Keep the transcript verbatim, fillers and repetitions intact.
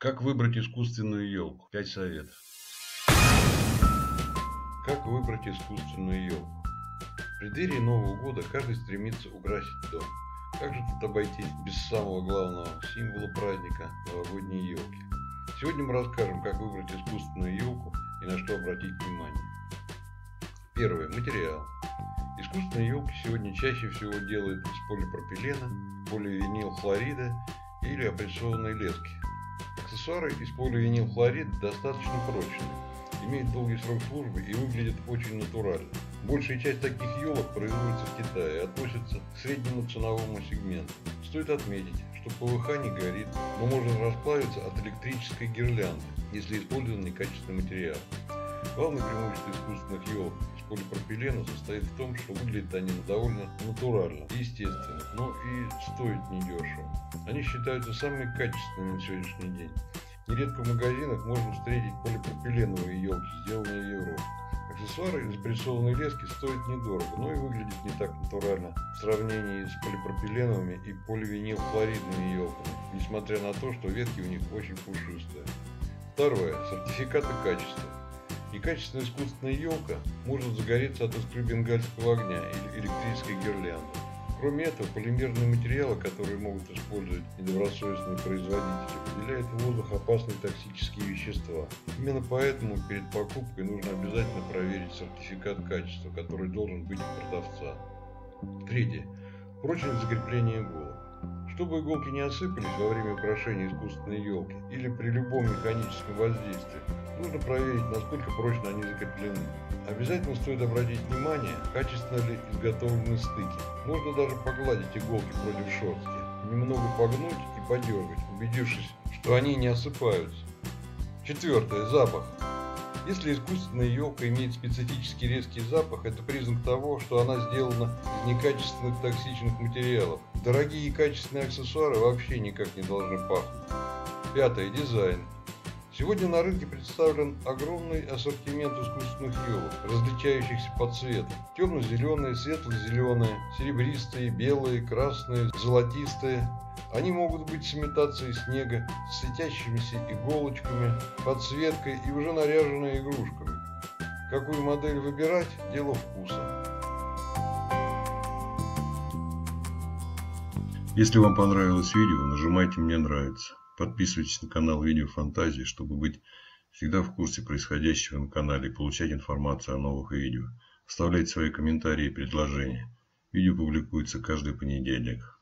Как выбрать искусственную елку? пять советов. Как выбрать искусственную елку? В преддверии Нового года каждый стремится украсить дом. Как же тут обойтись без самого главного символа праздника – новогодней елки? Сегодня мы расскажем, как выбрать искусственную елку и на что обратить внимание. Первое. Материал. Искусственные елки сегодня чаще всего делают из полипропилена, поливинилхлорида или опрессованной лески. Аксессуары из поливинилхлорида достаточно прочные, имеют долгий срок службы и выглядят очень натурально. Большая часть таких елок производится в Китае и относится к среднему ценовому сегменту. Стоит отметить, что ПВХ не горит, но может расплавиться от электрической гирлянды, если использован некачественный материал. Главное преимущество искусственных елок из полипропилена состоит в том, что выглядят они довольно натурально и естественно, но и стоят недешево. Они считаются самыми качественными на сегодняшний день. Нередко в магазинах можно встретить полипропиленовые елки, сделанные в Европе. Аксессуары из прессованной лески стоят недорого, но и выглядят не так натурально в сравнении с полипропиленовыми и поливинилхлоридными елками, несмотря на то, что ветки у них очень пушистые. Второе. Сертификаты качества. Некачественная искусственная елка может загореться от искры бенгальского огня или электрической гирлянды. Кроме этого, полимерные материалы, которые могут использовать недобросовестные производители, выделяют в воздух опасные токсические вещества. Именно поэтому перед покупкой нужно обязательно проверить сертификат качества, который должен быть у продавца. Третье. Прочность закрепления иголок. Чтобы иголки не осыпались во время украшения искусственной елки или при любом механическом воздействии, нужно проверить, насколько прочно они закреплены. Обязательно стоит обратить внимание, качественно ли изготовлены стыки. Можно даже погладить иголки против шерсти, немного погнуть и подергать, убедившись, что они не осыпаются. Четвертое. Запах. Если искусственная елка имеет специфически резкий запах, это признак того, что она сделана из некачественных токсичных материалов. Дорогие и качественные аксессуары вообще никак не должны пахнуть. Пятое. Дизайн. Сегодня на рынке представлен огромный ассортимент искусственных елок, различающихся по цвету. Темно-зеленые, светло-зеленые, серебристые, белые, красные, золотистые. Они могут быть с имитацией снега, с светящимися иголочками, подсветкой и уже наряженные игрушками. Какую модель выбирать – дело вкуса. Если вам понравилось видео, нажимайте «Мне нравится». Подписывайтесь на канал Видео Фантазии, чтобы быть всегда в курсе происходящего на канале и получать информацию о новых видео. Оставляйте свои комментарии и предложения. Видео публикуется каждый понедельник.